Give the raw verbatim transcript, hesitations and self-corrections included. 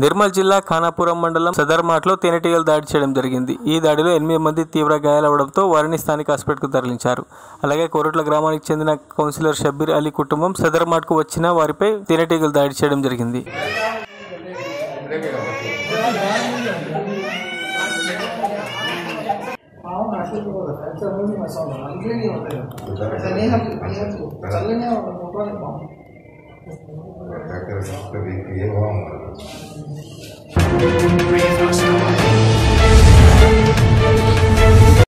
निर्मल जिल्ला खानापुर मंडलम सदरमाट लो तेनेटीगल दाడి చేయడం జరిగింది। ఈ దాడిలో ఎనిమిది మంది తీవ్ర గాయాలవడంతో వారిని స్థానిక హాస్పిటల్కు తరలించారు। అలాగే కోరట్లా గ్రామానికి చెందిన కౌన్సిలర్ షబ్బీర్ అలీ కుటుంబం సదరమాట్కు వచ్చిన వారిపై తెనేటీగల్ దాడి చేయడం జరిగింది। ये